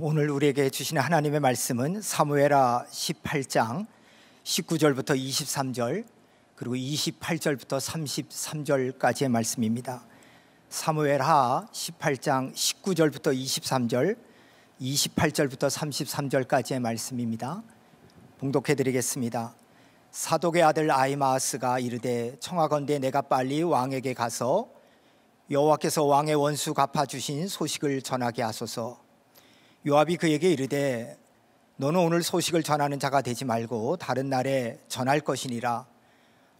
오늘 우리에게 주시는 하나님의 말씀은 사무엘하 18장 19절부터 23절 그리고 28절부터 33절까지의 말씀입니다. 사무엘하 18장 19절부터 23절, 28절부터 33절까지의 말씀입니다. 봉독해 드리겠습니다. 사독의 아들 아히마아스가 이르되 청하건대 내가 빨리 왕에게 가서 여호와께서 왕의 원수 갚아주신 소식을 전하게 하소서. 요압이 그에게 이르되 너는 오늘 소식을 전하는 자가 되지 말고 다른 날에 전할 것이니라.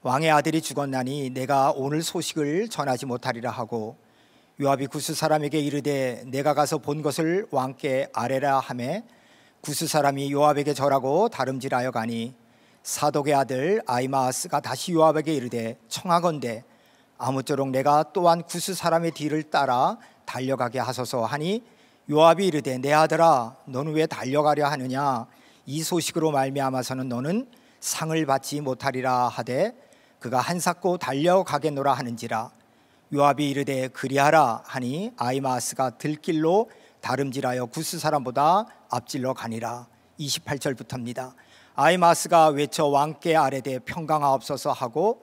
왕의 아들이 죽었나니 내가 오늘 소식을 전하지 못하리라 하고, 요압이 구스 사람에게 이르되 내가 가서 본 것을 왕께 아뢰라 하매 구스 사람이 요압에게 절하고 다름질하여 가니 사독의 아들 아히마아스가 다시 요압에게 이르되 청하건대 아무쪼록 내가 또한 구스 사람의 뒤를 따라 달려가게 하소서 하니 요압이 이르되 내 아들아 너는 왜 달려가려 하느냐. 이 소식으로 말미암아서는 너는 상을 받지 못하리라 하되 그가 한사코 달려가겠노라 하는지라. 요압이 이르되 그리하라 하니 아히마아스가 들길로 다름질하여 구스 사람보다 앞질러 가니라. 28절부터입니다. 아히마아스가 외쳐 왕께 아뢰되 평강하옵소서 하고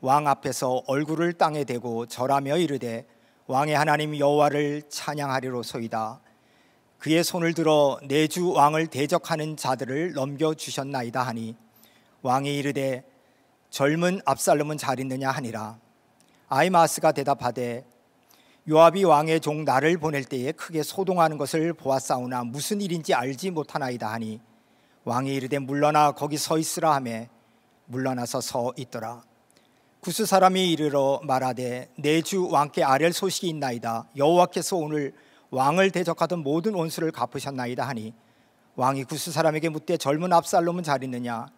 왕 앞에서 얼굴을 땅에 대고 절하며 이르되 왕의 하나님 여호와를 찬양하리로소이다. 그의 손을 들어 내 주 왕을 대적하는 자들을 넘겨주셨나이다 하니 왕이 이르되 젊은 압살롬은 잘 있느냐 하니라. 아히마아스가 대답하되 요압이 왕의 종 나를 보낼 때에 크게 소동하는 것을 보았사오나 무슨 일인지 알지 못하나이다 하니 왕이 이르되 물러나 거기 서 있으라 하매 물러나서 서 있더라. 구스 사람이 이르러 말하되 내 주 왕께 아랠 소식이 있나이다. 여호와께서 오늘 왕을 대적하던 모든 원수를 갚으셨나이다 하니 왕이 구스 사람에게 묻되 젊은 압살롬은 잘 있느냐.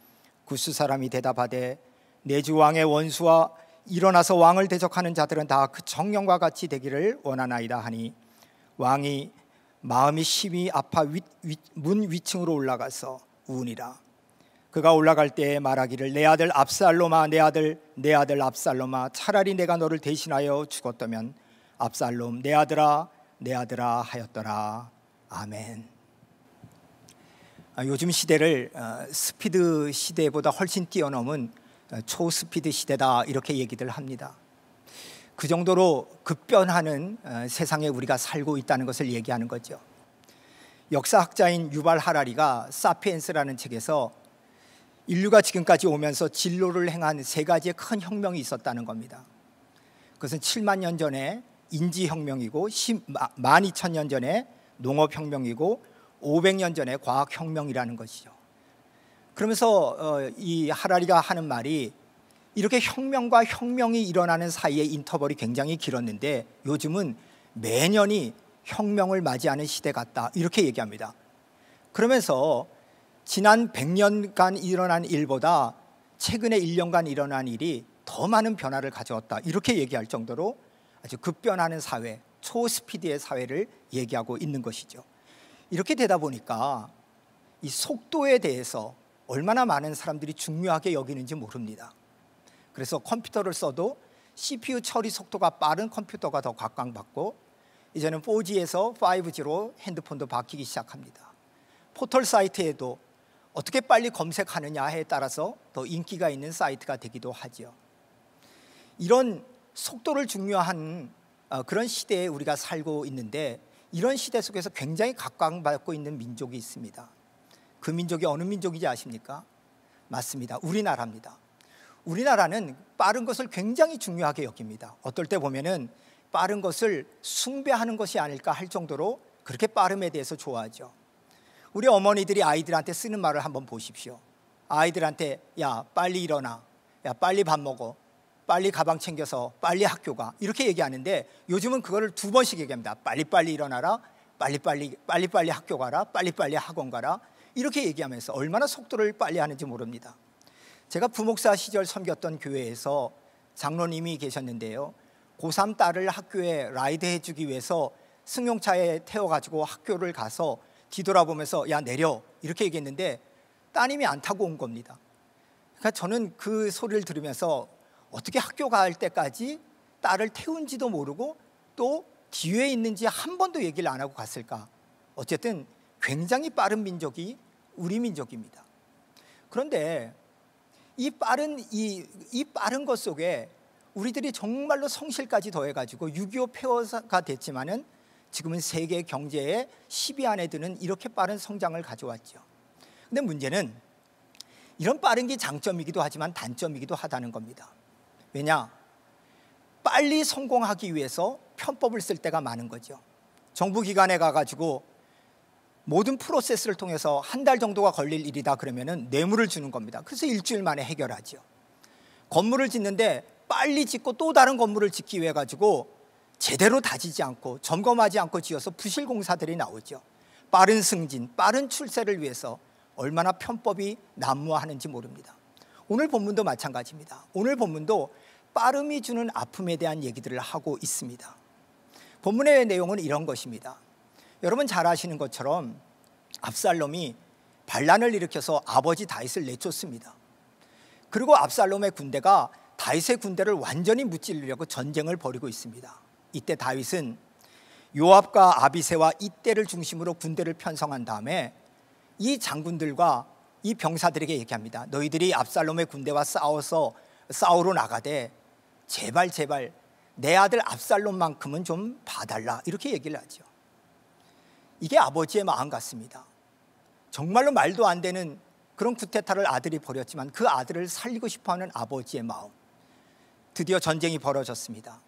구스 사람이 대답하되 내 주 왕의 원수와 일어나서 왕을 대적하는 자들은 다 그 정령과 같이 되기를 원하나이다 하니 왕이 마음이 심히 아파 문 위층으로 올라가서 우니라. 그가 올라갈 때에 말하기를 내 아들 압살롬아 내 아들 압살롬아 차라리 내가 너를 대신하여 죽었다면 압살롬 내 아들아 하였더라. 아멘. 요즘 시대를 스피드 시대보다 훨씬 뛰어넘은 초스피드 시대다 이렇게 얘기들 합니다. 그 정도로 급변하는 세상에 우리가 살고 있다는 것을 얘기하는 거죠. 역사학자인 유발 하라리가 사피엔스라는 책에서 인류가 지금까지 오면서 진로를 행한 세 가지의 큰 혁명이 있었다는 겁니다. 그것은 7만 년 전에 인지혁명이고 12,000년 전에 농업혁명이고 500년 전에 과학혁명이라는 것이죠. 그러면서 이 하라리가 하는 말이 이렇게 혁명과 혁명이 일어나는 사이에 인터벌이 굉장히 길었는데 요즘은 매년이 혁명을 맞이하는 시대 같다 이렇게 얘기합니다. 그러면서 지난 100년간 일어난 일보다 최근에 1년간 일어난 일이 더 많은 변화를 가져왔다 이렇게 얘기할 정도로 아주 급변하는 사회, 초스피드의 사회를 얘기하고 있는 것이죠. 이렇게 되다 보니까 이 속도에 대해서 얼마나 많은 사람들이 중요하게 여기는지 모릅니다. 그래서 컴퓨터를 써도 CPU 처리 속도가 빠른 컴퓨터가 더 각광받고 이제는 4G에서 5G로 핸드폰도 바뀌기 시작합니다. 포털 사이트에도 어떻게 빨리 검색하느냐에 따라서 더 인기가 있는 사이트가 되기도 하죠. 이런 속도를 중요한 그런 시대에 우리가 살고 있는데 이런 시대 속에서 굉장히 각광받고 있는 민족이 있습니다. 그 민족이 어느 민족인지 아십니까? 맞습니다. 우리나라입니다. 우리나라는 빠른 것을 굉장히 중요하게 여깁니다. 어떨 때 보면은 빠른 것을 숭배하는 것이 아닐까 할 정도로 그렇게 빠름에 대해서 좋아하죠. 우리 어머니들이 아이들한테 쓰는 말을 한번 보십시오. 아이들한테 야 빨리 일어나, 야 빨리 밥 먹어, 빨리 가방 챙겨서 빨리 학교 가 이렇게 얘기하는데 요즘은 그거를 두 번씩 얘기합니다. 빨리빨리 일어나라, 빨리빨리 학교 가라, 빨리빨리 학원 가라 이렇게 얘기하면서 얼마나 속도를 빨리 하는지 모릅니다. 제가 부목사 시절 섬겼던 교회에서 장로님이 계셨는데요, 고3 딸을 학교에 라이드해 주기 위해서 승용차에 태워가지고 학교를 가서 뒤돌아보면서 야 내려 이렇게 얘기했는데 따님이 안 타고 온 겁니다. 그러니까 저는 그 소리를 들으면서 어떻게 학교 갈 때까지 딸을 태운지도 모르고 또 뒤에 있는지 한 번도 얘기를 안 하고 갔을까. 어쨌든 굉장히 빠른 민족이 우리 민족입니다. 그런데 이 빠른 것 속에 우리들이 정말로 성실까지 더해가지고 6.25 폐허가 됐지만은 지금은 세계 경제의 10위 안에 드는 이렇게 빠른 성장을 가져왔죠. 근데 문제는 이런 빠른 게 장점이기도 하지만 단점이기도 하다는 겁니다. 왜냐? 빨리 성공하기 위해서 편법을 쓸 때가 많은 거죠. 정부기관에 가가지고 모든 프로세스를 통해서 한 달 정도가 걸릴 일이다 그러면은 뇌물을 주는 겁니다. 그래서 일주일 만에 해결하죠. 건물을 짓는데 빨리 짓고 또 다른 건물을 짓기 위해 가지고 제대로 다지지 않고 점검하지 않고 지어서 부실공사들이 나오죠. 빠른 승진, 빠른 출세를 위해서 얼마나 편법이 난무하는지 모릅니다. 오늘 본문도 마찬가지입니다. 오늘 본문도 빠름이 주는 아픔에 대한 얘기들을 하고 있습니다. 본문의 내용은 이런 것입니다. 여러분 잘 아시는 것처럼 압살롬이 반란을 일으켜서 아버지 다윗을 내쫓습니다. 그리고 압살롬의 군대가 다윗의 군대를 완전히 무찌르려고 전쟁을 벌이고 있습니다. 이때 다윗은 요압과 아비세와 이때를 중심으로 군대를 편성한 다음에 이 장군들과 이 병사들에게 얘기합니다. 너희들이 압살롬의 군대와 싸우러 나가되 제발 내 아들 압살롬만큼은 좀 봐달라, 이렇게 얘기를 하죠. 이게 아버지의 마음 같습니다. 정말로 말도 안 되는 그런 쿠데타를 아들이 벌였지만 그 아들을 살리고 싶어하는 아버지의 마음. 드디어 전쟁이 벌어졌습니다.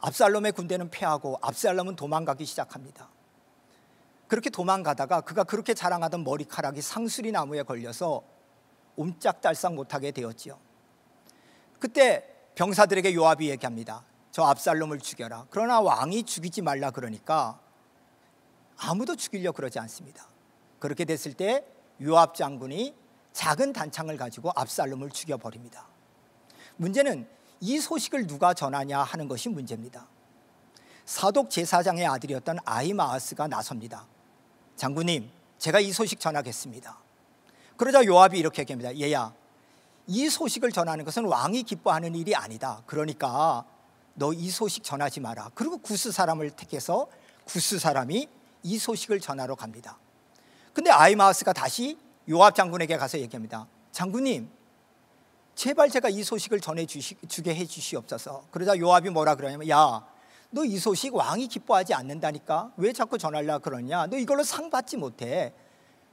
압살롬의 군대는 패하고 압살롬은 도망가기 시작합니다. 그렇게 도망가다가 그가 그렇게 자랑하던 머리카락이 상수리 나무에 걸려서 옴짝달싹 못하게 되었지요. 그때 병사들에게 요압이 얘기합니다. 저 압살롬을 죽여라. 그러나 왕이 죽이지 말라 그러니까 아무도 죽이려고 그러지 않습니다. 그렇게 됐을 때 요압 장군이 작은 단창을 가지고 압살롬을 죽여버립니다. 문제는 이 소식을 누가 전하냐 하는 것이 문제입니다. 사독 제사장의 아들이었던 아히마아스가 나섭니다. 장군님, 제가 이 소식 전하겠습니다. 그러자 요압이 이렇게 얘기합니다. 얘야, 이 소식을 전하는 것은 왕이 기뻐하는 일이 아니다. 그러니까 너 이 소식 전하지 마라. 그리고 구스 사람을 택해서 구스 사람이 이 소식을 전하러 갑니다. 근데 아히마아스가 다시 요압 장군에게 가서 얘기합니다. 장군님, 제발 제가 이 소식을 전해주게 해주시옵소서. 그러자 요압이 뭐라 그러냐면, 야, 너 이 소식 왕이 기뻐하지 않는다니까 왜 자꾸 전하려고 그러냐, 너 이걸로 상 받지 못해.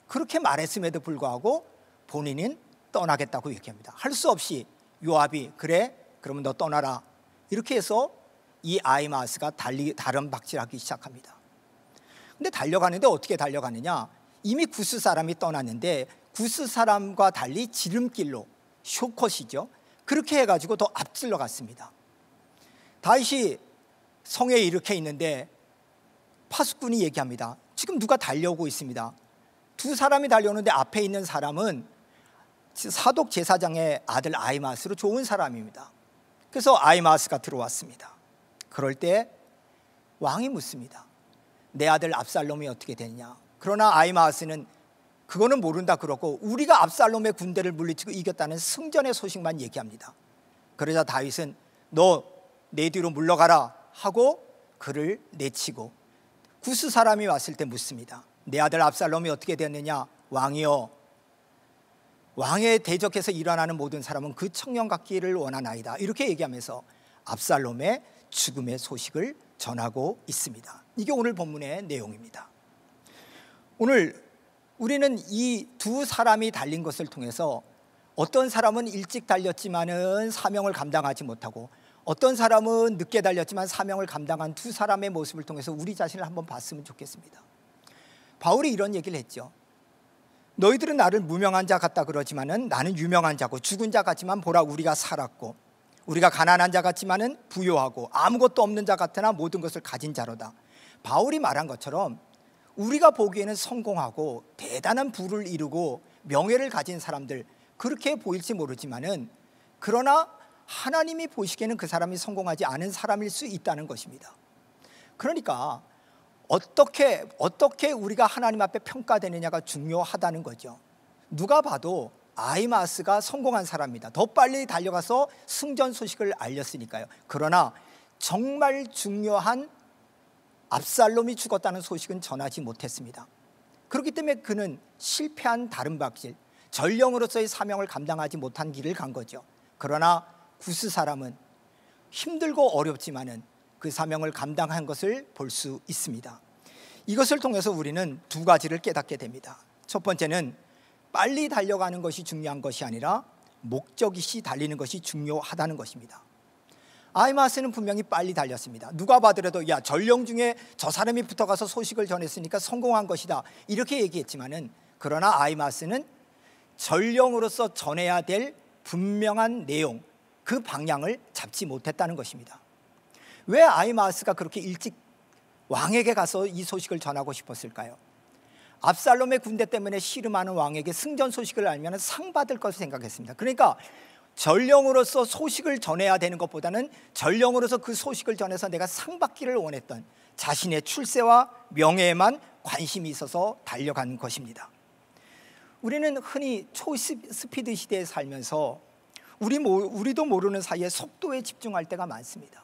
그렇게 말했음에도 불구하고 본인은 떠나겠다고 얘기합니다. 할 수 없이 요압이, 그래 그러면 너 떠나라, 이렇게 해서 이 아히마아스가 다름박질하기 시작합니다. 근데 달려가는데 어떻게 달려가느냐, 이미 구스 사람이 떠났는데 구스 사람과 달리 지름길로, 쇼컷이죠, 그렇게 해가지고 더 앞질러 갔습니다. 다시 성에 이렇게 있는데 파수꾼이 얘기합니다. 지금 누가 달려오고 있습니다. 두 사람이 달려오는데 앞에 있는 사람은 사독 제사장의 아들 아히마스로 좋은 사람입니다. 그래서 아히마스가 들어왔습니다. 그럴 때 왕이 묻습니다. 내 아들 압살롬이 어떻게 됐냐. 그러나 아히마스는 그거는 모른다 그러고 우리가 압살롬의 군대를 물리치고 이겼다는 승전의 소식만 얘기합니다. 그러자 다윗은 너 내 뒤로 물러가라 하고 그를 내치고 구스 사람이 왔을 때 묻습니다. 내 아들 압살롬이 어떻게 됐느냐. 왕이여, 왕에 대적해서 일어나는 모든 사람은 그 청년 같기를 원하나이다, 이렇게 얘기하면서 압살롬의 죽음의 소식을 전하고 있습니다. 이게 오늘 본문의 내용입니다. 오늘 우리는 이 두 사람이 달린 것을 통해서 어떤 사람은 일찍 달렸지만은 사명을 감당하지 못하고 어떤 사람은 늦게 달렸지만 사명을 감당한 두 사람의 모습을 통해서 우리 자신을 한번 봤으면 좋겠습니다. 바울이 이런 얘기를 했죠. 너희들은 나를 무명한 자 같다 그러지만은 나는 유명한 자고, 죽은 자 같지만 보라 우리가 살았고, 우리가 가난한 자 같지만은 부요하고, 아무것도 없는 자 같으나 모든 것을 가진 자로다. 바울이 말한 것처럼 우리가 보기에는 성공하고 대단한 부를 이루고 명예를 가진 사람들 그렇게 보일지 모르지만은 그러나 하나님이 보시기에는 그 사람이 성공하지 않은 사람일 수 있다는 것입니다. 그러니까 어떻게 우리가 하나님 앞에 평가되느냐가 중요하다는 거죠. 누가 봐도 아히마스가 성공한 사람이다, 더 빨리 달려가서 승전 소식을 알렸으니까요. 그러나 정말 중요한 압살롬이 죽었다는 소식은 전하지 못했습니다. 그렇기 때문에 그는 실패한 다름박질, 전령으로서의 사명을 감당하지 못한 길을 간 거죠. 그러나 구스 사람은 힘들고 어렵지만은 그 사명을 감당한 것을 볼 수 있습니다. 이것을 통해서 우리는 두 가지를 깨닫게 됩니다. 첫 번째는 빨리 달려가는 것이 중요한 것이 아니라 목적이시 달리는 것이 중요하다는 것입니다. 아히마스는 분명히 빨리 달렸습니다. 누가 봐더라도 야, 전령 중에 저 사람이 붙어가서 소식을 전했으니까 성공한 것이다, 이렇게 얘기했지만은, 그러나 아히마스는 전령으로서 전해야 될 분명한 내용, 그 방향을 잡지 못했다는 것입니다. 왜 아히마스가 그렇게 일찍 왕에게 가서 이 소식을 전하고 싶었을까요? 압살롬의 군대 때문에 씨름하는 왕에게 승전 소식을 알면 상 받을 것을 생각했습니다. 그러니까 전령으로서 소식을 전해야 되는 것보다는 전령으로서 그 소식을 전해서 내가 상 받기를 원했던 자신의 출세와 명예에만 관심이 있어서 달려간 것입니다. 우리는 흔히 초스피드 시대에 살면서 우리도 모르는 사이에 속도에 집중할 때가 많습니다.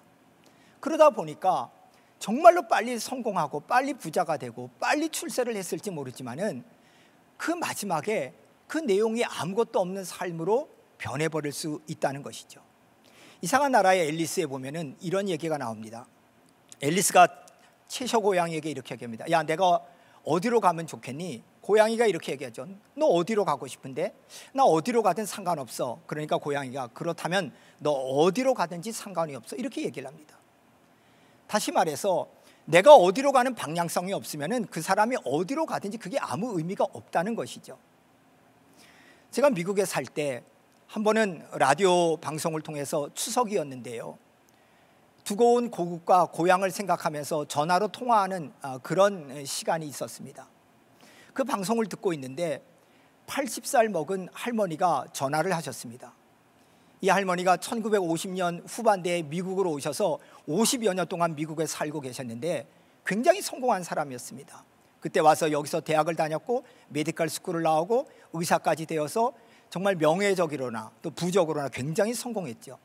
그러다 보니까 정말로 빨리 성공하고 빨리 부자가 되고 빨리 출세를 했을지 모르지만은 그 마지막에 그 내용이 아무것도 없는 삶으로 변해버릴 수 있다는 것이죠. 이상한 나라의 앨리스에 보면은 이런 얘기가 나옵니다. 앨리스가 체셔 고양이에게 이렇게 얘기합니다. 야, 내가 어디로 가면 좋겠니? 고양이가 이렇게 얘기하죠. 너 어디로 가고 싶은데? 나 어디로 가든 상관없어. 그러니까 고양이가, 그렇다면 너 어디로 가든지 상관이 없어, 이렇게 얘기를 합니다. 다시 말해서 내가 어디로 가는 방향성이 없으면 그 사람이 어디로 가든지 그게 아무 의미가 없다는 것이죠. 제가 미국에 살 때 한 번은 라디오 방송을 통해서 추석이었는데요, 두고 온 고국과 고향을 생각하면서 전화로 통화하는 그런 시간이 있었습니다. 그 방송을 듣고 있는데 80살 먹은 할머니가 전화를 하셨습니다. 이 할머니가 1950년 후반대에 미국으로 오셔서 50여 년 동안 미국에 살고 계셨는데 굉장히 성공한 사람이었습니다. 그때 와서 여기서 대학을 다녔고 메디컬 스쿨을 나오고 의사까지 되어서 정말 명예적으로나 또 부적으로나 굉장히 성공했죠.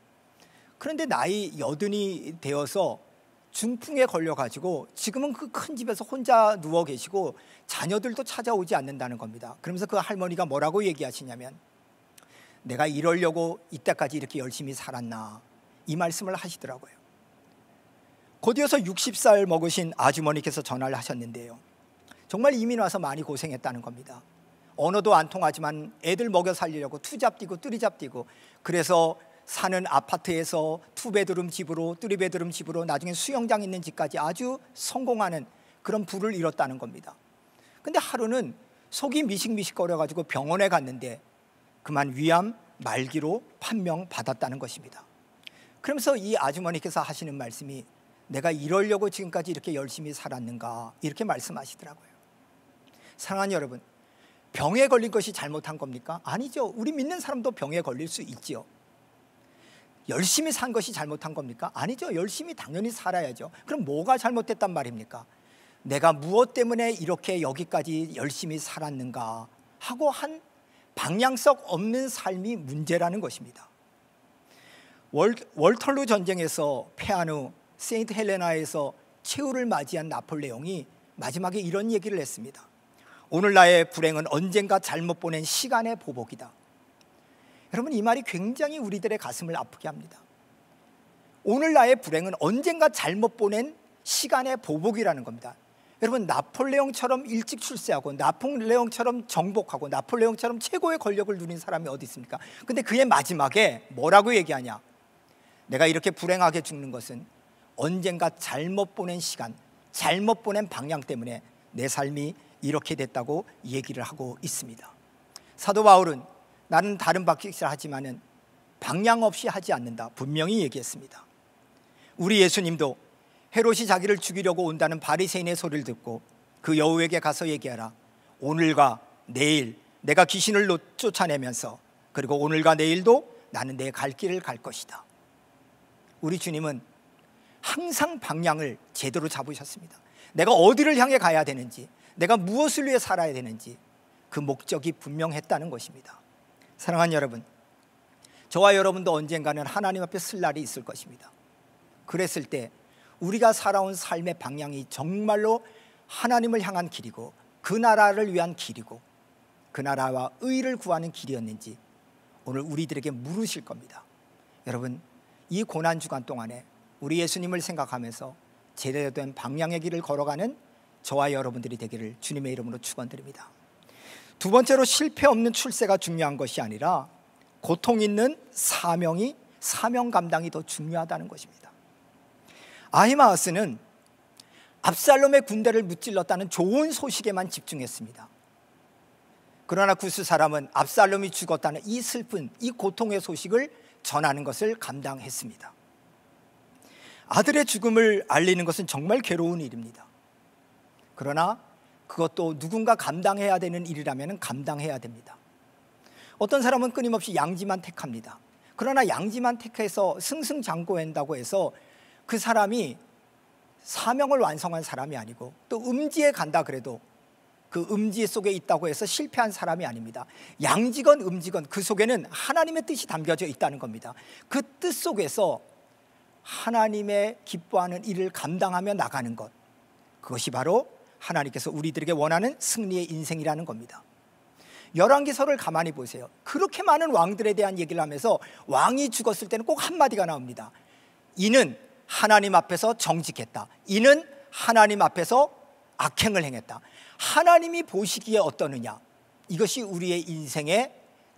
그런데 나이 80이 되어서 중풍에 걸려가지고 지금은 그 큰 집에서 혼자 누워 계시고 자녀들도 찾아오지 않는다는 겁니다. 그러면서 그 할머니가 뭐라고 얘기하시냐면, 내가 이러려고 이때까지 이렇게 열심히 살았나, 이 말씀을 하시더라고요. 곧이어서 60살 먹으신 아주머니께서 전화를 하셨는데요, 정말 이민 와서 많이 고생했다는 겁니다. 언어도 안 통하지만 애들 먹여 살리려고 투잡 뛰고 뚜리잡 뛰고, 그래서 사는 아파트에서 투베드룸 집으로 뚜리베드룸 집으로 나중에 수영장 있는 집까지 아주 성공하는 그런 부를 이뤘다는 겁니다. 근데 하루는 속이 미식미식거려가지고 병원에 갔는데 그만 위암 말기로 판명받았다는 것입니다. 그러면서 이 아주머니께서 하시는 말씀이, 내가 이러려고 지금까지 이렇게 열심히 살았는가, 이렇게 말씀하시더라고요. 사랑하는 여러분, 병에 걸린 것이 잘못한 겁니까? 아니죠. 우리 믿는 사람도 병에 걸릴 수 있지요. 열심히 산 것이 잘못한 겁니까? 아니죠. 열심히 당연히 살아야죠. 그럼 뭐가 잘못됐단 말입니까? 내가 무엇 때문에 이렇게 여기까지 열심히 살았는가 하고 한 방향성 없는 삶이 문제라는 것입니다. 워털루 전쟁에서 패한 후 세인트 헬레나에서 최후를 맞이한 나폴레옹이 마지막에 이런 얘기를 했습니다. 오늘 나의 불행은 언젠가 잘못 보낸 시간의 보복이다. 여러분, 이 말이 굉장히 우리들의 가슴을 아프게 합니다. 오늘 나의 불행은 언젠가 잘못 보낸 시간의 보복이라는 겁니다. 여러분, 나폴레옹처럼 일찍 출세하고 나폴레옹처럼 정복하고 나폴레옹처럼 최고의 권력을 누린 사람이 어디 있습니까? 근데 그의 마지막에 뭐라고 얘기하냐? 내가 이렇게 불행하게 죽는 것은 언젠가 잘못 보낸 시간, 잘못 보낸 방향 때문에 내 삶이 이렇게 됐다고 얘기를 하고 있습니다. 사도 바울은 나는 다름박질을 하지만은 방향 없이 하지 않는다, 분명히 얘기했습니다. 우리 예수님도 헤롯이 자기를 죽이려고 온다는 바리새인의 소리를 듣고 그 여우에게 가서 얘기하라. 오늘과 내일 내가 귀신을 쫓아내면서, 그리고 오늘과 내일도 나는 내 갈 길을 갈 것이다. 우리 주님은 항상 방향을 제대로 잡으셨습니다. 내가 어디를 향해 가야 되는지, 내가 무엇을 위해 살아야 되는지 그 목적이 분명했다는 것입니다. 사랑하는 여러분, 저와 여러분도 언젠가는 하나님 앞에 설 날이 있을 것입니다. 그랬을 때 우리가 살아온 삶의 방향이 정말로 하나님을 향한 길이고 그 나라를 위한 길이고 그 나라와 의의를 구하는 길이었는지 오늘 우리들에게 물으실 겁니다. 여러분, 이 고난주간 동안에 우리 예수님을 생각하면서 제대로 된 방향의 길을 걸어가는 저와 여러분들이 되기를 주님의 이름으로 축원드립니다. 두 번째로, 실패 없는 출세가 중요한 것이 아니라 고통 있는 사명 감당이 더 중요하다는 것입니다. 아히마아스는 압살롬의 군대를 무찔렀다는 좋은 소식에만 집중했습니다. 그러나 구스 사람은 압살롬이 죽었다는 이 슬픈, 이 고통의 소식을 전하는 것을 감당했습니다. 아들의 죽음을 알리는 것은 정말 괴로운 일입니다. 그러나 그것도 누군가 감당해야 되는 일이라면 감당해야 됩니다. 어떤 사람은 끊임없이 양지만 택합니다. 그러나 양지만 택해서 승승장구한다고 해서 그 사람이 사명을 완성한 사람이 아니고, 또 음지에 간다 그래도 그 음지 속에 있다고 해서 실패한 사람이 아닙니다. 양지건 음지건 그 속에는 하나님의 뜻이 담겨져 있다는 겁니다. 그 뜻 속에서 하나님의 기뻐하는 일을 감당하며 나가는 것, 그것이 바로 하나님께서 우리들에게 원하는 승리의 인생이라는 겁니다. 열왕기서를 가만히 보세요. 그렇게 많은 왕들에 대한 얘기를 하면서 왕이 죽었을 때는 꼭 한마디가 나옵니다. 이는 하나님 앞에서 정직했다. 이는 하나님 앞에서 악행을 행했다. 하나님이 보시기에 어떠느냐, 이것이 우리의 인생의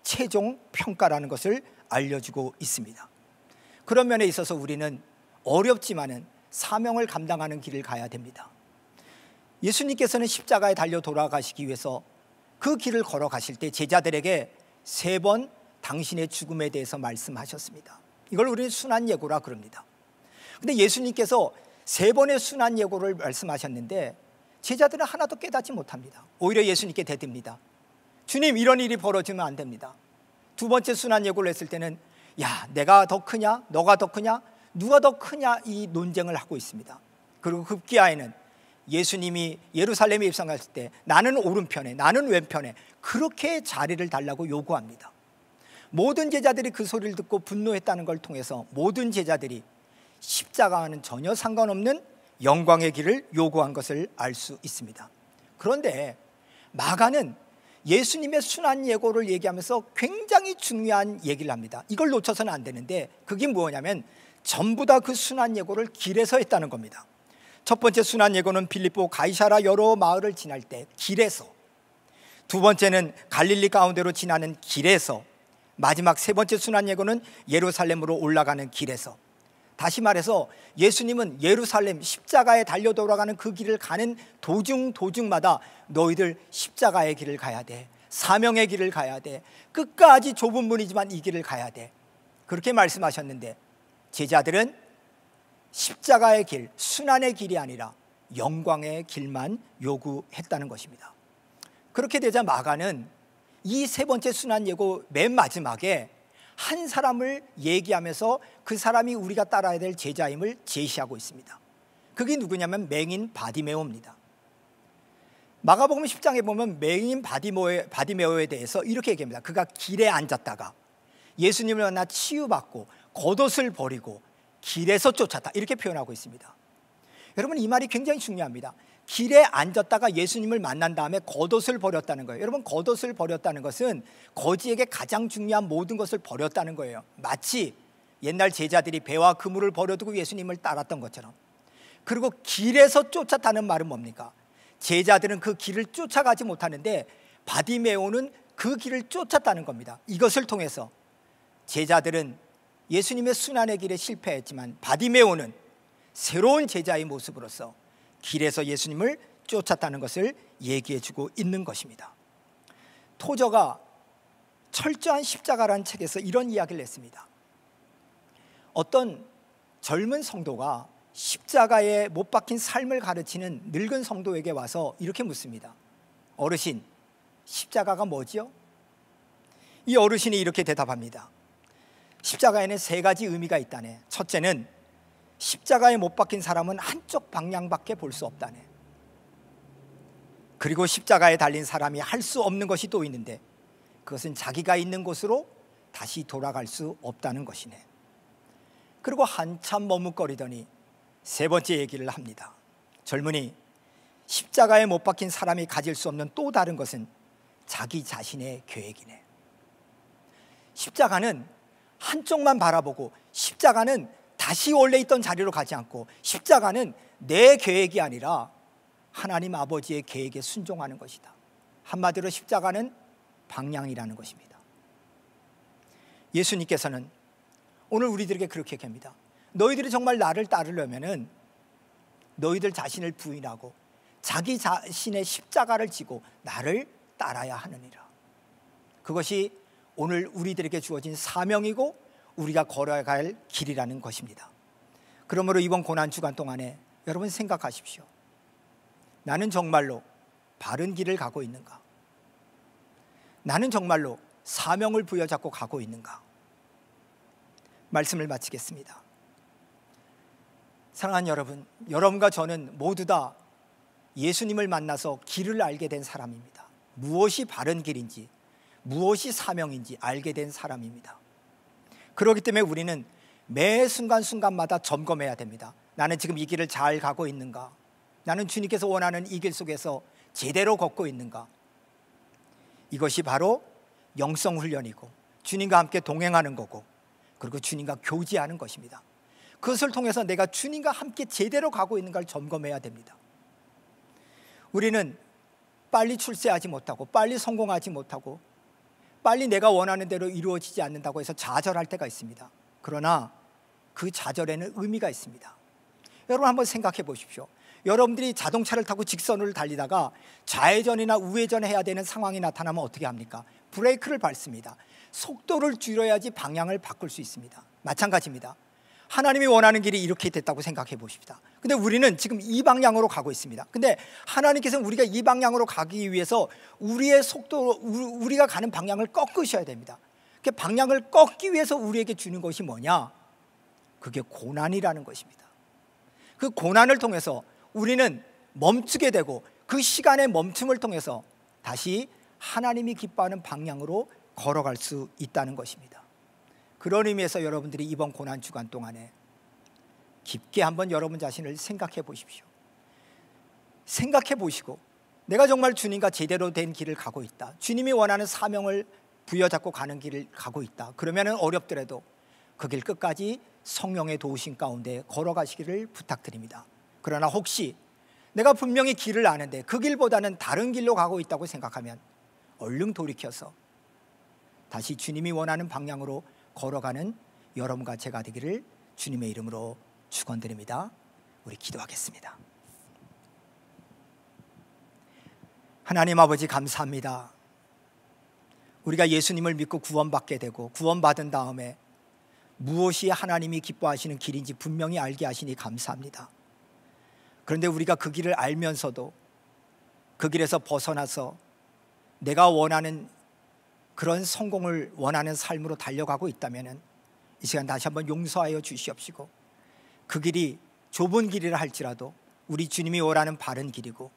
최종 평가라는 것을 알려주고 있습니다. 그런 면에 있어서 우리는 어렵지만은 사명을 감당하는 길을 가야 됩니다. 예수님께서는 십자가에 달려 돌아가시기 위해서 그 길을 걸어가실 때 제자들에게 3번 당신의 죽음에 대해서 말씀하셨습니다. 이걸 우리는 순환 예고라 그럽니다. 근데 예수님께서 3번의 순환 예고를 말씀하셨는데 제자들은 하나도 깨닫지 못합니다. 오히려 예수님께 대듭니다. 주님, 이런 일이 벌어지면 안 됩니다. 두 번째 순환 예고를 했을 때는, 야, 내가 더 크냐? 너가 더 크냐? 누가 더 크냐? 이 논쟁을 하고 있습니다. 그리고 급기야에는 예수님이 예루살렘에 입성하실 때 나는 오른편에, 나는 왼편에, 그렇게 자리를 달라고 요구합니다. 모든 제자들이 그 소리를 듣고 분노했다는 걸 통해서 모든 제자들이 십자가와는 전혀 상관없는 영광의 길을 요구한 것을 알 수 있습니다. 그런데 마가는 예수님의 순환 예고를 얘기하면서 굉장히 중요한 얘기를 합니다. 이걸 놓쳐서는 안 되는데 그게 뭐냐면 전부 다 그 순환 예고를 길에서 했다는 겁니다. 첫 번째 순환 예고는 빌립보 가이사라 여러 마을을 지날 때 길에서, 두 번째는 갈릴리 가운데로 지나는 길에서, 마지막 세 번째 순환 예고는 예루살렘으로 올라가는 길에서. 다시 말해서 예수님은 예루살렘 십자가에 달려 돌아가는 그 길을 가는 도중마다 너희들 십자가의 길을 가야 돼, 사명의 길을 가야 돼, 끝까지 좁은 문이지만 이 길을 가야 돼, 그렇게 말씀하셨는데 제자들은 십자가의 길, 순환의 길이 아니라 영광의 길만 요구했다는 것입니다. 그렇게 되자 마가는 이 세 번째 순환 예고 맨 마지막에 한 사람을 얘기하면서 그 사람이 우리가 따라야 될 제자임을 제시하고 있습니다. 그게 누구냐면 맹인 바디메오입니다. 마가복음 10장에 보면 맹인 바디메오에 대해서 이렇게 얘기합니다. 그가 길에 앉았다가 예수님을 만나 치유받고 겉옷을 버리고 길에서 쫓았다, 이렇게 표현하고 있습니다. 여러분, 이 말이 굉장히 중요합니다. 길에 앉았다가 예수님을 만난 다음에 겉옷을 버렸다는 거예요. 여러분, 겉옷을 버렸다는 것은 거지에게 가장 중요한 모든 것을 버렸다는 거예요. 마치 옛날 제자들이 배와 그물을 버려두고 예수님을 따랐던 것처럼. 그리고 길에서 쫓았다는 말은 뭡니까? 제자들은 그 길을 쫓아가지 못하는데 바디메오는 그 길을 쫓았다는 겁니다. 이것을 통해서 제자들은 예수님의 순환의 길에 실패했지만 바디메오는 새로운 제자의 모습으로서 길에서 예수님을 쫓았다는 것을 얘기해주고 있는 것입니다. 토저가 철저한 십자가라는 책에서 이런 이야기를 했습니다. 어떤 젊은 성도가 십자가에 못 박힌 삶을 가르치는 늙은 성도에게 와서 이렇게 묻습니다. 어르신, 십자가가 뭐지요? 이 어르신이 이렇게 대답합니다. 십자가에는 3가지 의미가 있다네. 첫째는 십자가에 못 박힌 사람은 한쪽 방향밖에 볼 수 없다네. 그리고 십자가에 달린 사람이 할 수 없는 것이 또 있는데 그것은 자기가 있는 곳으로 다시 돌아갈 수 없다는 것이네. 그리고 한참 머뭇거리더니 세 번째 얘기를 합니다. 젊은이, 십자가에 못 박힌 사람이 가질 수 없는 또 다른 것은 자기 자신의 계획이네. 십자가는 한쪽만 바라보고, 십자가는 다시 원래 있던 자리로 가지 않고, 십자가는 내 계획이 아니라 하나님 아버지의 계획에 순종하는 것이다. 한마디로 십자가는 방향이라는 것입니다. 예수님께서는 오늘 우리들에게 그렇게 얘기합니다. 너희들이 정말 나를 따르려면은 너희들 자신을 부인하고 자기 자신의 십자가를 지고 나를 따라야 하느니라. 그것이 오늘 우리들에게 주어진 사명이고 우리가 걸어갈 길이라는 것입니다. 그러므로 이번 고난 주간 동안에 여러분 생각하십시오. 나는 정말로 바른 길을 가고 있는가? 나는 정말로 사명을 부여잡고 가고 있는가? 말씀을 마치겠습니다. 사랑하는 여러분, 여러분과 저는 모두 다 예수님을 만나서 길을 알게 된 사람입니다. 무엇이 바른 길인지, 무엇이 사명인지 알게 된 사람입니다. 그렇기 때문에 우리는 매 순간순간마다 점검해야 됩니다. 나는 지금 이 길을 잘 가고 있는가? 나는 주님께서 원하는 이 길 속에서 제대로 걷고 있는가? 이것이 바로 영성 훈련이고 주님과 함께 동행하는 거고, 그리고 주님과 교제하는 것입니다. 그것을 통해서 내가 주님과 함께 제대로 가고 있는가를 점검해야 됩니다. 우리는 빨리 출세하지 못하고, 빨리 성공하지 못하고, 빨리 내가 원하는 대로 이루어지지 않는다고 해서 좌절할 때가 있습니다. 그러나 그 좌절에는 의미가 있습니다. 여러분 한번 생각해 보십시오. 여러분들이 자동차를 타고 직선으로 달리다가 좌회전이나 우회전 해야 되는 상황이 나타나면 어떻게 합니까? 브레이크를 밟습니다. 속도를 줄여야지 방향을 바꿀 수 있습니다. 마찬가지입니다. 하나님이 원하는 길이 이렇게 됐다고 생각해 보십시다. 근데 우리는 지금 이 방향으로 가고 있습니다. 근데 하나님께서는 우리가 이 방향으로 가기 위해서 우리의 속도, 우리가 가는 방향을 꺾으셔야 됩니다. 그 방향을 꺾기 위해서 우리에게 주는 것이 뭐냐? 그게 고난이라는 것입니다. 그 고난을 통해서 우리는 멈추게 되고, 그 시간의 멈춤을 통해서 다시 하나님이 기뻐하는 방향으로 걸어갈 수 있다는 것입니다. 그런 의미에서 여러분들이 이번 고난 주간 동안에 깊게 한번 여러분 자신을 생각해 보십시오. 생각해 보시고, 내가 정말 주님과 제대로 된 길을 가고 있다, 주님이 원하는 사명을 부여잡고 가는 길을 가고 있다, 그러면은 어렵더라도 그 길 끝까지 성령의 도우심 가운데 걸어가시기를 부탁드립니다. 그러나 혹시 내가 분명히 길을 아는데 그 길보다는 다른 길로 가고 있다고 생각하면 얼른 돌이켜서 다시 주님이 원하는 방향으로 걸어가는 여러분과 제가 되기를 주님의 이름으로 축원드립니다. 우리 기도하겠습니다. 하나님 아버지, 감사합니다. 우리가 예수님을 믿고 구원받게 되고, 구원받은 다음에 무엇이 하나님이 기뻐하시는 길인지 분명히 알게 하시니 감사합니다. 그런데 우리가 그 길을 알면서도 그 길에서 벗어나서 내가 원하는 그런 성공을 원하는 삶으로 달려가고 있다면 이 시간 다시 한번 용서하여 주시옵시고, 그 길이 좁은 길이라 할지라도 우리 주님이 원하는 바른 길이고,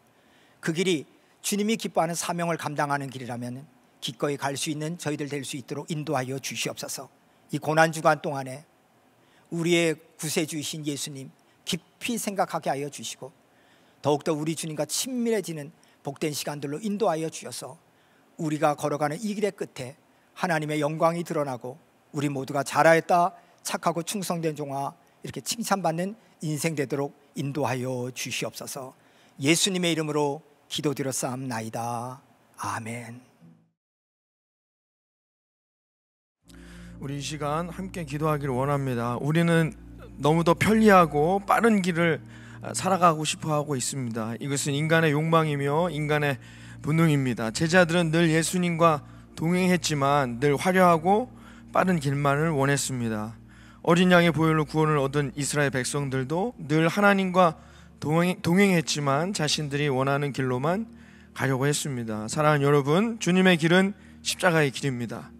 그 길이 주님이 기뻐하는 사명을 감당하는 길이라면 기꺼이 갈 수 있는 저희들 될 수 있도록 인도하여 주시옵소서. 이 고난주간 동안에 우리의 구세주이신 예수님 깊이 생각하게 하여 주시고, 더욱더 우리 주님과 친밀해지는 복된 시간들로 인도하여 주셔서 우리가 걸어가는 이 길의 끝에 하나님의 영광이 드러나고, 우리 모두가 잘하였다, 착하고 충성된 종아, 이렇게 칭찬받는 인생 되도록 인도하여 주시옵소서. 예수님의 이름으로 기도드렸사옵나이다. 아멘. 우리 이 시간 함께 기도하기를 원합니다. 우리는 너무 더 편리하고 빠른 길을 살아가고 싶어하고 있습니다. 이것은 인간의 욕망이며 인간의 본능입니다. 제자들은 늘 예수님과 동행했지만 늘 화려하고 빠른 길만을 원했습니다. 어린 양의 보혈로 구원을 얻은 이스라엘 백성들도 늘 하나님과 동행했지만 자신들이 원하는 길로만 가려고 했습니다. 사랑하는 여러분, 주님의 길은 십자가의 길입니다.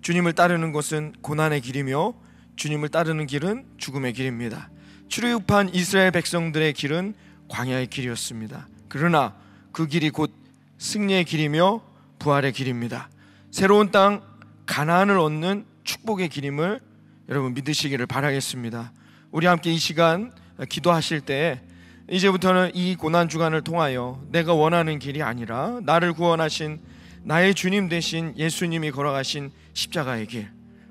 주님을 따르는 것은 고난의 길이며 주님을 따르는 길은 죽음의 길입니다. 출애굽한 이스라엘 백성들의 길은 광야의 길이었습니다. 그러나 그 길이 곧 승리의 길이며 부활의 길입니다. 새로운 땅 가나안을 얻는 축복의 길임을 여러분 믿으시기를 바라겠습니다. 우리 함께 이 시간 기도하실 때 이제부터는 이 고난주간을 통하여 내가 원하는 길이 아니라 나를 구원하신 나의 주님 되신 예수님이 걸어가신 십자가의 길,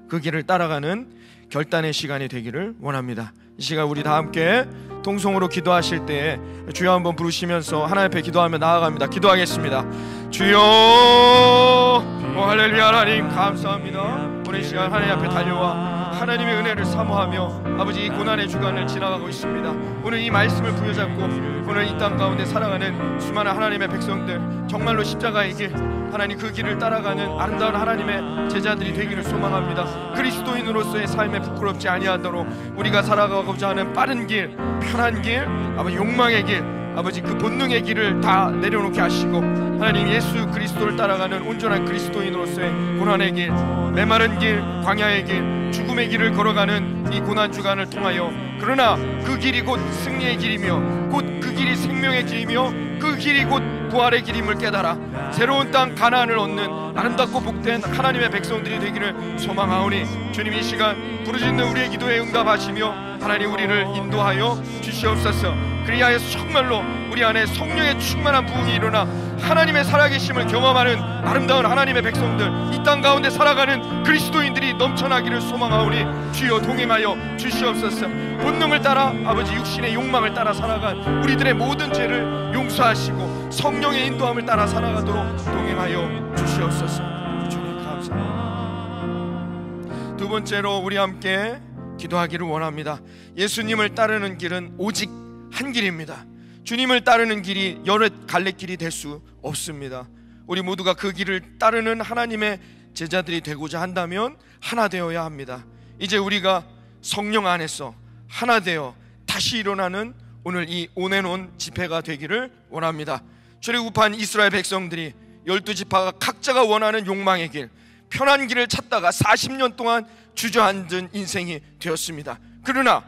그 길을 따라가는 결단의 시간이 되기를 원합니다. 이 시간 우리 다 함께 통성으로 기도하실 때에 주여 한번 부르시면서 하나님 앞에 기도하며 나아갑니다. 기도하겠습니다. 주여, 할렐루야. 하나님 감사합니다. 오랜 시간 하나님 앞에 달려와 하나님의 은혜를 사모하며 아버지 이 고난의 주간을 지나가고 있습니다. 오늘 이 말씀을 부여잡고 오늘 이 땅 가운데 살아가는 수많은 하나님의 백성들, 정말로 십자가의 길, 하나님 그 길을 따라가는 아름다운 하나님의 제자들이 되기를 소망합니다. 그리스도인으로서의 삶에 부끄럽지 아니하도록 우리가 살아가고자 하는 빠른 길, 편한 길, 아버지 욕망의 길, 아버지 그 본능의 길을 다 내려놓게 하시고 하나님 예수 그리스도를 따라가는 온전한 그리스도인으로서의 고난의 길, 메마른 길, 광야의 길, 죽음의 길을 걸어가는 이 고난주간을 통하여, 그러나 그 길이 곧 승리의 길이며 곧 그 길이 생명의 길이며 그 길이 곧 부활의 길임을 깨달아 새로운 땅 가나안을 얻는 아름답고 복된 하나님의 백성들이 되기를 소망하오니 주님 이 시간 부르짖는 우리의 기도에 응답하시며 하나님 우리를 인도하여 주시옵소서. 그리하여 정말로 우리 안에 성령의 충만한 부흥이 일어나 하나님의 살아계심을 경험하는 아름다운 하나님의 백성들, 이 땅 가운데 살아가는 그리스도인들이 넘쳐나기를 소망하오니 주여 동행하여 주시옵소서. 본능을 따라 아버지 육신의 욕망을 따라 살아간 우리들의 모든 죄를 용서하시고 성령의 인도함을 따라 살아가도록 동행하여 주시옵소서. 주님 감사합니다. 두 번째로 우리 함께 기도하기를 원합니다. 예수님을 따르는 길은 오직 한 길입니다. 주님을 따르는 길이 여러 갈래길이 될 수 없습니다. 우리 모두가 그 길을 따르는 하나님의 제자들이 되고자 한다면 하나 되어야 합니다. 이제 우리가 성령 안에서 하나 되어 다시 일어나는 오늘 이 온앤온 집회가 되기를 원합니다. 출애굽한 이스라엘 백성들이 12지파가 각자가 원하는 욕망의 길, 편한 길을 찾다가 40년 동안 주저앉은 인생이 되었습니다. 그러나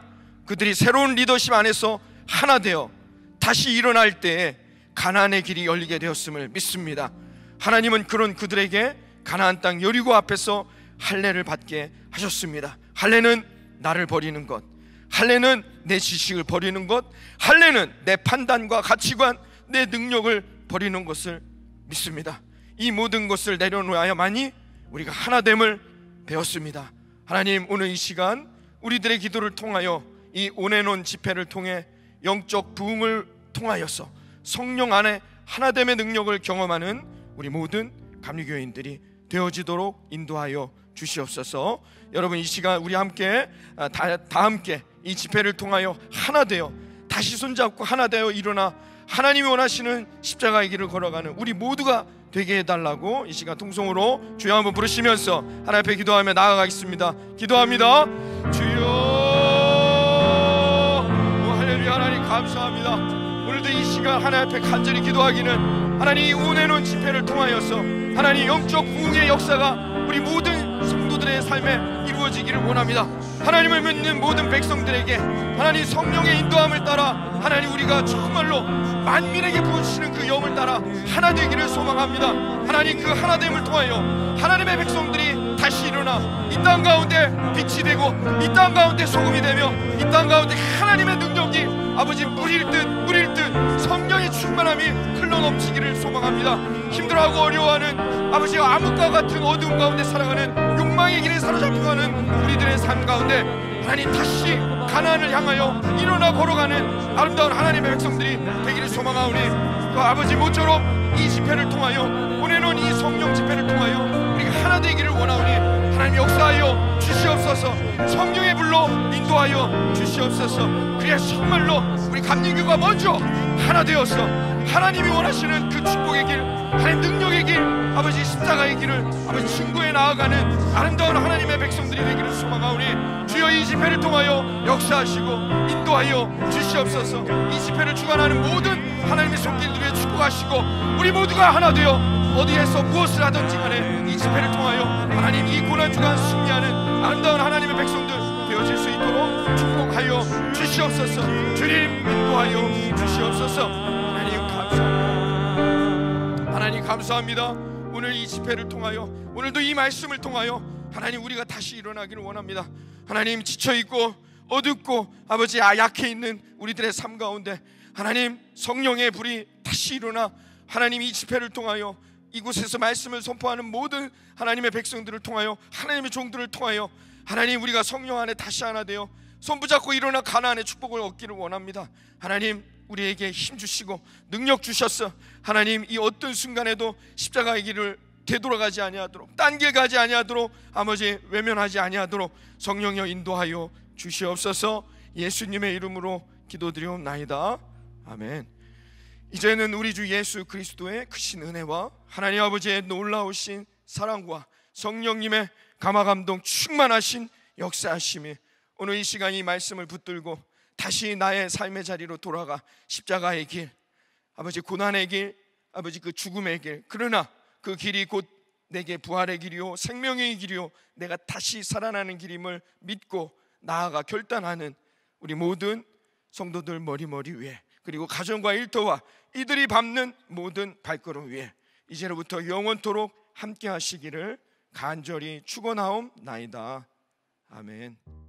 그들이 새로운 리더십 안에서 하나 되어 다시 일어날 때에 가나안의 길이 열리게 되었음을 믿습니다. 하나님은 그런 그들에게 가나안 땅 여리고 앞에서 할례를 받게 하셨습니다. 할례는 나를 버리는 것, 할례는 내 지식을 버리는 것, 할례는 내 판단과 가치관, 내 능력을 버리는 것을 믿습니다. 이 모든 것을 내려놓아야만이 우리가 하나됨을 배웠습니다. 하나님 오늘 이 시간 우리들의 기도를 통하여 이 온앤온 집회를 통해 영적 부흥을 통하여서 성령 안에 하나됨의 능력을 경험하는 우리 모든 감리교인들이 되어지도록 인도하여 주시옵소서. 여러분 이 시간 우리 함께 다 함께 이 집회를 통하여 하나 되어 다시 손잡고 하나 되어 일어나 하나님이 원하시는 십자가의 길을 걸어가는 우리 모두가 되게 해달라고 이 시간 통성으로 주여 한번 부르시면서 하나님 앞에 기도하며 나아가겠습니다. 기도합니다. 주여, 할렐루야. 하나님 감사합니다. 오늘도 이 시간 하나님 앞에 간절히 기도하기는 하나님 온앤온 집회를 통하여서 하나님 영적 부흥의 역사가 우리 모든 성도들의 삶에 이루어지기를 원합니다. 하나님을 믿는 모든 백성들에게 하나님 성령의 인도함을 따라 하나님 우리가 정말로 만민에게 부어주시는 그 영을 따라 하나 되기를 소망합니다. 하나님 그 하나됨을 통하여 하나님의 백성들이 다시 일어나 이 땅 가운데 빛이 되고 이 땅 가운데 소금이 되며 이 땅 가운데 하나님의 능력이 아버지 물일 듯 성령의 충만함이 흘러넘치기를 소망합니다. 힘들어하고 어려워하는 아버지 암흑과 같은 어두운 가운데 살아가는 욕망의 길에 사로잡혀가는 우리들의 삶 가운데 하나님 다시 가나안을 향하여 일어나 걸어가는 아름다운 하나님의 백성들이 되기를 소망하오니 또 아버지 모쪼록 이 집회를 통하여 온앤온 이 성령 집회를 통하여 우리가 하나 되기를 원하오니 하나님 역사하여 주시옵소서. 성령의 불로 인도하여 주시옵소서. 그래야 정말로 우리 감리교가 먼저 하나 되어서 하나님이 원하시는 그 축복의 길, 하나님 능력의 길, 아버지 십자가의 길을 아버지 친구에 나아가는 아름다운 하나님의 백성들이 되기를 소망하오니 주여 이 집회를 통하여 역사하시고 인도하여 주시옵소서. 이 집회를 주관하는 모든 하나님의 손길들 위해 축복하시고 우리 모두가 하나 되어 어디에서 무엇을 하든지 간에 이 집회를 통하여 하나님 이 고난주간 승리하는 아름다운 하나님의 백성들 되어질 수 있도록 축복하여 주시옵소서. 주님 인도하여 주시옵소서. 하나님 감사합니다. 하나님 감사합니다. 오늘 이 집회를 통하여 오늘도 이 말씀을 통하여 하나님 우리가 다시 일어나기를 원합니다. 하나님 지쳐있고 어둡고 아버지 약해 있는 우리들의 삶 가운데 하나님, 성령의 불이 다시 일어나 하나님 이 집회를 통하여 이곳에서 말씀을 선포하는 모든 하나님의 백성들을 통하여 하나님의 종들을 통하여 하나님 우리가 성령 안에 다시 하나 되어 손붙잡고 일어나 가나안의 축복을 얻기를 원합니다. 하나님 우리에게 힘 주시고 능력 주셔서 하나님 이 어떤 순간에도 십자가의 길을 되돌아가지 아니하도록 딴 길 가지 아니하도록 아버지 외면하지 아니하도록 성령여 인도하여 주시옵소서. 예수님의 이름으로 기도드리옵나이다. 아멘. 이제는 우리 주 예수 그리스도의 크신 은혜와 하나님 아버지의 놀라우신 사랑과 성령님의 감화감동 충만하신 역사하심이 오늘 이 시간 이 말씀을 붙들고 다시 나의 삶의 자리로 돌아가 십자가의 길, 아버지 고난의 길, 아버지 그 죽음의 길, 그러나 그 길이 곧 내게 부활의 길이요 생명의 길이요 내가 다시 살아나는 길임을 믿고 나아가 결단하는 우리 모든 성도들 머리머리 위에, 그리고 가정과 일터와 이들이 밟는 모든 발걸음 위에 이제로부터 영원토록 함께 하시기를 간절히 축원하옵나이다. 아멘.